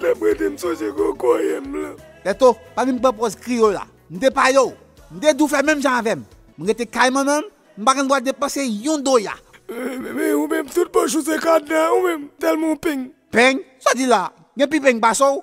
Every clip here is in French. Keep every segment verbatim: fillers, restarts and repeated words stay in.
La brède so je go koyem là. Teto, pas me propose criol là. M'te pa yo. M'te dou faire même j'en avem. M'rete kay maman, m'pa kan droit dépenser yon doya. Mais ou même tout bon chose cadre là, ou même tellement ping. Ping, ça dit là. Gen pi ping baso.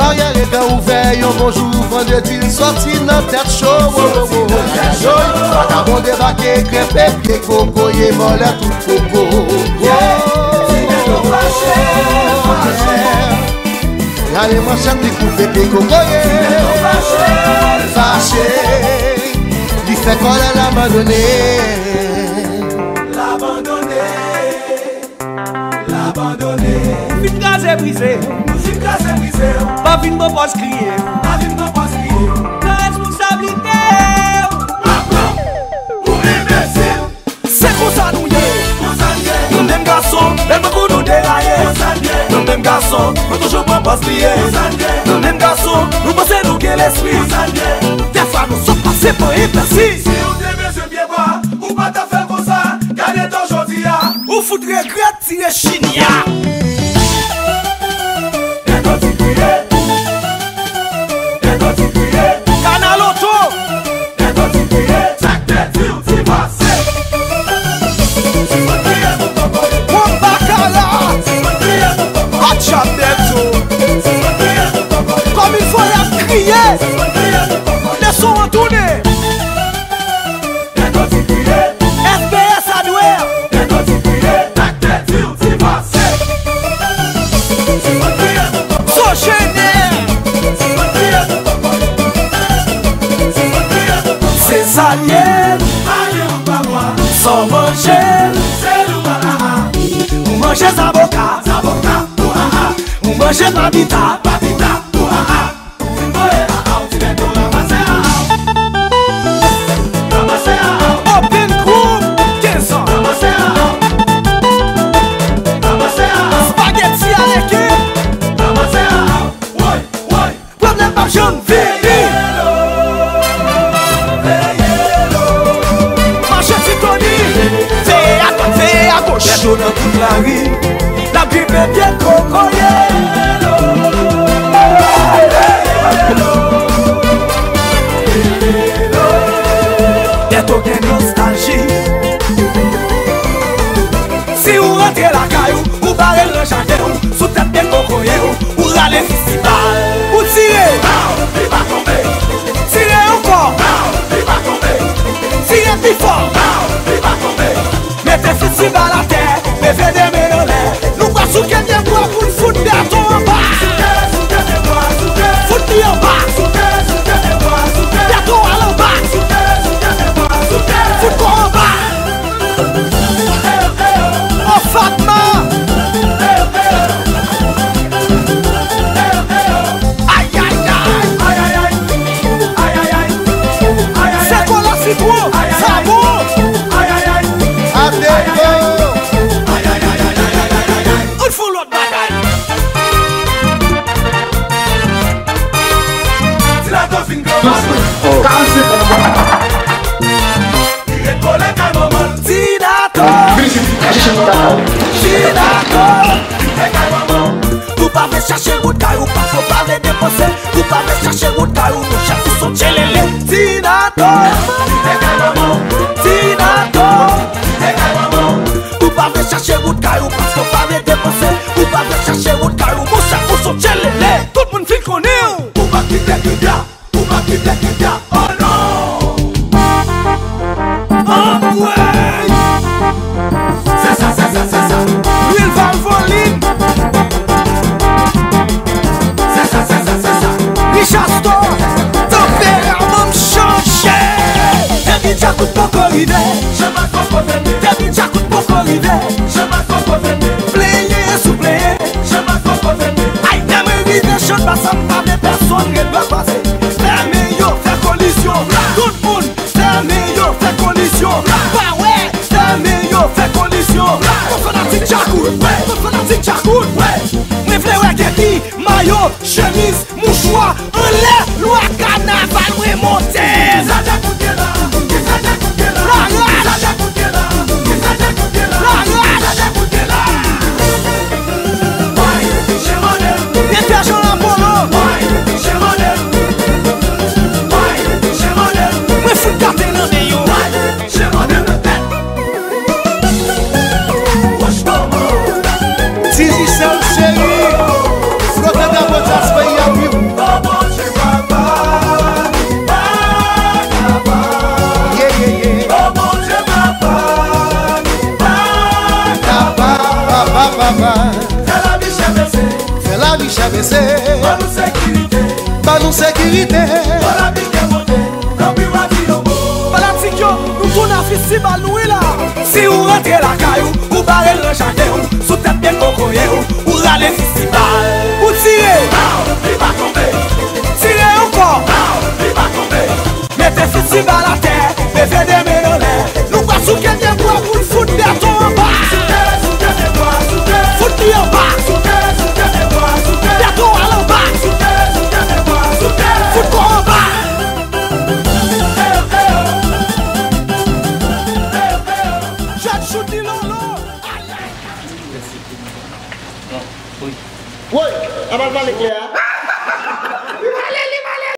Barrière est ouvert, yon bonjour, vendredi, sorti dans tête chaud. Vagabond débarqué, crêpé, pied coco, yé mollet tout coco. Allez, moi j'aime les coupé, pied coco, yé. Fâché, il fait qu'on a l'abandonné. L'abandonné, l'abandonné. Fin gaz est brisé, fin gaz est brisé. Pas fin mon poste crier, pas fin mon poste crier. La responsabilité. Apprends, ou imbécile. C'est qu'on s'ennuie, on s'ennuie. Nous mêmes garçons, les beaucoup nous déraillent. On s'ennuie. Nous mêmes garçons, nous toujours pas poste crier. On s'ennuie. Nous mêmes garçons, nous pensons nous qu'est l'esprit. On s'ennuie. Des fois nous sommes passés pour imbéciles. Si on t'aimait, je bien voir, ou pas t'as fait comme ça. Gardez ton aujourd'hui, ou foudrait grette si les chinia. Sans manger, c'est nous ah ah. On mange sa boca, sa boca, oh ah ah. On mange papita, papita, oh ah ah. On mange ah ah, on fait tout ramasser ah ah. Ramasser ah ah. Open group, quinze ans. Ramasser ah ah. Ramasser ah ah. Spaghetti à l'équipe. Ramasser ah ah. Ouais, ouais. Problème pas jeune vie. Dans toute la rue, la Bible est bien trop collée. D'être aucune nostalgie. Si vous rentrez la caillou, vous barrez le jardin, sous tête bien trop collée, vous râlez ici bas, vous tirez. Non, il va tomber. Tirez encore. Non, il va tomber. Tirez plus fort. Non, il va tomber. Mettez ceci dans la tête. Nous quoi sous quel bien bois pour le foot de ton en bas. Sous quel bien bois, sous quel foot de en bas. Sous quel, sous quel bien bois, sous quel de ton à l'en bas. Sous quel, sous quel bien bois, sous quel foot de en bas. Oh Fatma, aïe aïe aïe aïe aïe aïe aïe. C'est quoi la citron, ça vaut. Aïe aïe aïe aïe. Vous pouvez chercher votre caillou, parfois vous pouvez dépenser. Vous pouvez chercher votre caillou, nos chats vous sont tchelélé. Tinato, Tinato, vous pouvez chercher votre caillou, parfois vous pouvez dépenser. Vous pouvez chercher votre caillou, nos chats vous sont tchelélé. Tout le monde fait qu'on est. Vous pouvez quitter le dia, vous pouvez quitter le dia. Oh non, oh ouais. C'est ça, c'est ça, c'est ça. Il va voler. C'est ça, c'est ça, c'est ça. Richard Store, ton père m'a changé. T'as dit j'acoute pour corrider. Je m'accroche au venir. T'as dit j'acoute pour corrider. Je m'accroche au venir. Player, souplé. Je m'accroche au venir. tapis, maillot, chemise, mouchoir, en l'air, loi carnaval, remonté. Pas nous sécurité, pas nous sécurité. Pas la vie démontée, non plus ma vie au bout. Pas la psycho, nous tourne à fils si mal nous est là. Si vous rentrez la caillou, vous barrez le jardin, sous tête bien cocoyer, vous râlez si mal. Vous tirez, non, il va tomber. Tirez encore, non, il va tomber. Mettez fils si mal à terre, mettez des mélonais. Nous pas sous quel des bois pour le foutre des tons en bas. Sous quel des bois, sous quel des bois, sous quel des bois, sous quel des bois. What about Malik?